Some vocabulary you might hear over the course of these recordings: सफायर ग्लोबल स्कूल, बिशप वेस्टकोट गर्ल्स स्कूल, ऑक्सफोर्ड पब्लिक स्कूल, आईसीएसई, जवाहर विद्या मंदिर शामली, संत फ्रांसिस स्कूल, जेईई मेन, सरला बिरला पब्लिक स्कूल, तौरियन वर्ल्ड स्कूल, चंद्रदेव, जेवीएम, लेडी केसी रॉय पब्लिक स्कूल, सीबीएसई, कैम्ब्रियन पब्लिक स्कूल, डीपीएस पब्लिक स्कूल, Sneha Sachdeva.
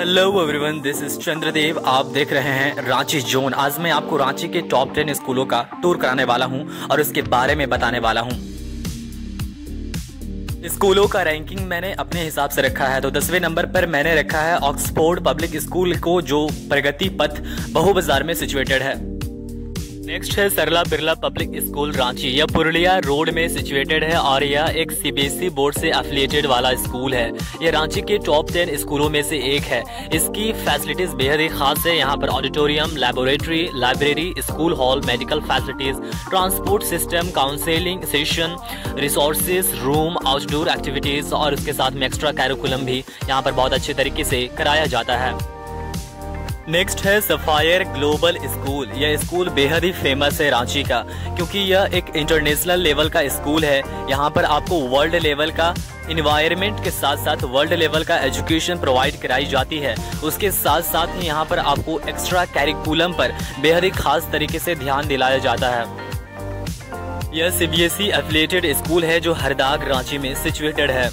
Hello everyone, this is चंद्रदेव। आप देख रहे हैं रांची जोन। आज मैं आपको रांची के टॉप 10 स्कूलों का टूर कराने वाला हूं और उसके बारे में बताने वाला हूं। स्कूलों का रैंकिंग मैंने अपने हिसाब से रखा है, तो 10वें नंबर पर मैंने रखा है ऑक्सफोर्ड पब्लिक स्कूल को, जो प्रगति पथ बहु बाजार में सिचुएटेड है। नेक्स्ट है सरला बिरला पब्लिक स्कूल रांची। यह पुरुलिया रोड में सिचुएटेड है और यह एक सीबीएसई बोर्ड से एफिलिएटेड वाला स्कूल है। यह रांची के टॉप 10 स्कूलों में से एक है। इसकी फैसिलिटीज बेहद ही खास है। यहाँ पर auditorium, laboratory, library, school hall, medical facilities, transport system, counselling session, resources room, outdoor activities और उसके साथ में एक्स्ट्रा कैरिकुलम भी यहाँ पर बहुत अच्छे तरीके से कराया जाता है। नेक्स्ट है सफायर ग्लोबल स्कूल। यह स्कूल बेहद ही फेमस है रांची का, क्योंकि यह एक इंटरनेशनल लेवल का स्कूल है। यहाँ पर आपको वर्ल्ड लेवल का इन्वायरमेंट के साथ साथ वर्ल्ड लेवल का एजुकेशन प्रोवाइड कराई जाती है। उसके साथ साथ में यहाँ पर आपको एक्स्ट्रा कैरिकुलम पर बेहद ही खास तरीके से ध्यान दिलाया जाता है। यह सीबीएसई एफिलिएटेड स्कूल है जो हरदाग रांची में सिचुएटेड है।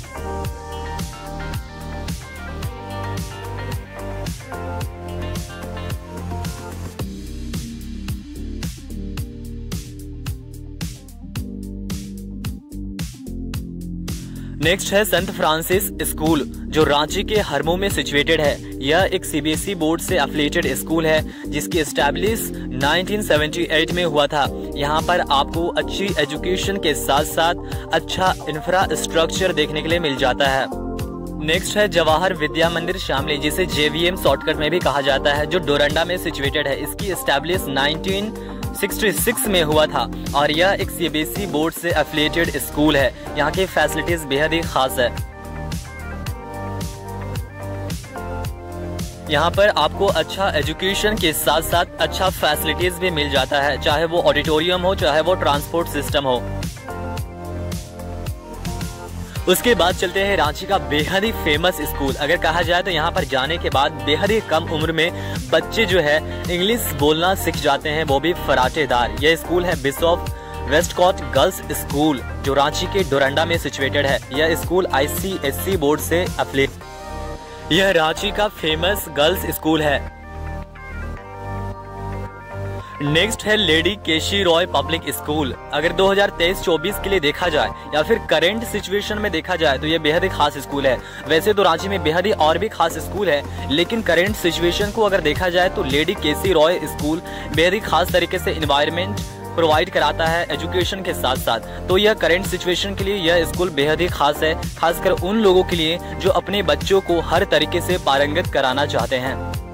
नेक्स्ट है संत फ्रांसिस स्कूल, जो रांची के हरमो में सिचुएटेड है। यह एक सीबीएसई बोर्ड से एफिलिएटेड स्कूल है, जिसकी एस्टैब्लिश 1978 में हुआ था। यहाँ पर आपको अच्छी एजुकेशन के साथ साथ अच्छा इंफ्रास्ट्रक्चर देखने के लिए मिल जाता है। नेक्स्ट है जवाहर विद्या मंदिर शामली, जिसे जेवीएम शॉर्टकट में भी कहा जाता है, जो डोरंडा में सिचुएटेड है। इसकी एस्टैब्लिश 1966 में हुआ था और यह एक सीबीएसई बोर्ड से एफिलिएटेड स्कूल है। यहाँ की फैसिलिटीज बेहद ही खास है। यहाँ पर आपको अच्छा एजुकेशन के साथ साथ अच्छा फैसिलिटीज भी मिल जाता है, चाहे वो ऑडिटोरियम हो, चाहे वो ट्रांसपोर्ट सिस्टम हो। उसके बाद चलते हैं रांची का बेहद ही फेमस स्कूल। अगर कहा जाए तो यहाँ पर जाने के बाद बेहद ही कम उम्र में बच्चे जो है इंग्लिश बोलना सीख जाते हैं, वो भी फराटेदार। यह स्कूल है बिशप वेस्टकोट गर्ल्स स्कूल, जो रांची के डोरंडा में सिचुएटेड है। यह स्कूल आईसीएसई बोर्ड से एफिलिएटेड। यह रांची का फेमस गर्ल्स स्कूल है। नेक्स्ट है लेडी केसी रॉय पब्लिक स्कूल। अगर 2023-24 के लिए देखा जाए या फिर करेंट सिचुएशन में देखा जाए तो यह बेहद ही खास स्कूल है। वैसे तो रांची में बेहद ही और भी खास स्कूल है, लेकिन करेंट सिचुएशन को अगर देखा जाए तो लेडी केसी रॉय स्कूल बेहद ही खास तरीके से इन्वायरमेंट प्रोवाइड कराता है एजुकेशन के साथ साथ। तो यह करेंट सिचुएशन के लिए यह स्कूल बेहद ही खास है, खासकर उन लोगों के लिए जो अपने बच्चों को हर तरीके से पारंगत कराना चाहते हैं।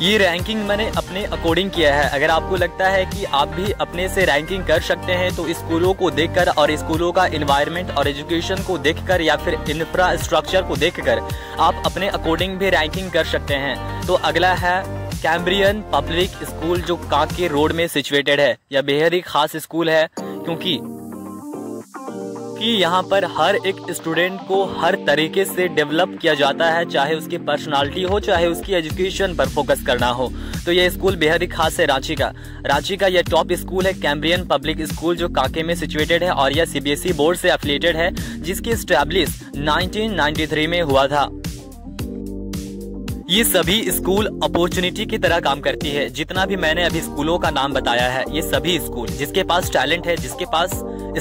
ये रैंकिंग मैंने अपने अकॉर्डिंग किया है। अगर आपको लगता है कि आप भी अपने से रैंकिंग कर सकते हैं तो स्कूलों को देखकर और स्कूलों का एनवायरनमेंट और एजुकेशन को देखकर या फिर इंफ्रास्ट्रक्चर को देखकर आप अपने अकॉर्डिंग भी रैंकिंग कर सकते हैं। तो अगला है कैम्ब्रियन पब्लिक स्कूल, जो कांके रोड में सिचुएटेड है। यह बेहद ही खास स्कूल है क्योंकि यहाँ पर हर एक स्टूडेंट को हर तरीके से डेवलप किया जाता है, चाहे उसकी पर्सनालिटी हो, चाहे उसकी एजुकेशन पर फोकस करना हो। तो यह स्कूल बेहद ही खास है रांची का। यह टॉप स्कूल है कैम्ब्रियन पब्लिक स्कूल, जो कांके में सिचुएटेड है और यह सीबीएसई बोर्ड से एफिलिएटेड है, जिसकी एस्टैब्लिश 1993 में हुआ था। ये सभी स्कूल अपॉर्चुनिटी की तरह काम करती है। जितना भी मैंने अभी स्कूलों का नाम बताया है, ये सभी स्कूल जिसके पास टैलेंट है, जिसके पास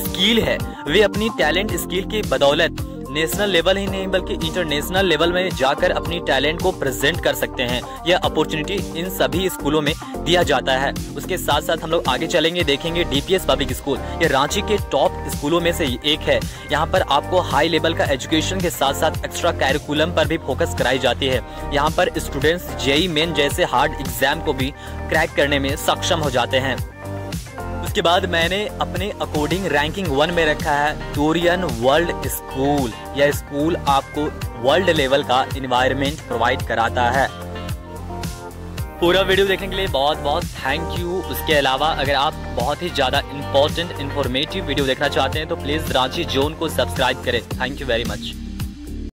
स्किल है, वे अपनी टैलेंट स्किल की बदौलत नेशनल लेवल ही नहीं बल्कि इंटरनेशनल लेवल में जाकर अपनी टैलेंट को प्रेजेंट कर सकते हैं। यह अपॉर्चुनिटी इन सभी स्कूलों में दिया जाता है। उसके साथ साथ हम लोग आगे चलेंगे, देखेंगे डीपीएस पब्लिक स्कूल। ये रांची के टॉप स्कूलों में से एक है। यहाँ पर आपको हाई लेवल का एजुकेशन के साथ साथ एक्स्ट्रा कैरिकुलम पर भी फोकस कराई जाती है। यहाँ पर स्टूडेंट्स जेईई मेन जैसे हार्ड एग्जाम को भी क्रैक करने में सक्षम हो जाते हैं। उसके बाद मैंने अपने अकॉर्डिंग रैंकिंग 1 में रखा है तौरियन वर्ल्ड स्कूल। यह स्कूल आपको वर्ल्ड लेवल का एनवायरनमेंट प्रोवाइड कराता है। पूरा वीडियो देखने के लिए बहुत बहुत थैंक यू। उसके अलावा अगर आप बहुत ही ज़्यादा इंपॉर्टेंट इंफॉर्मेटिव वीडियो देखना चाहते हैं तो प्लीज़ रांची जोन को सब्सक्राइब करें। Thank you very much.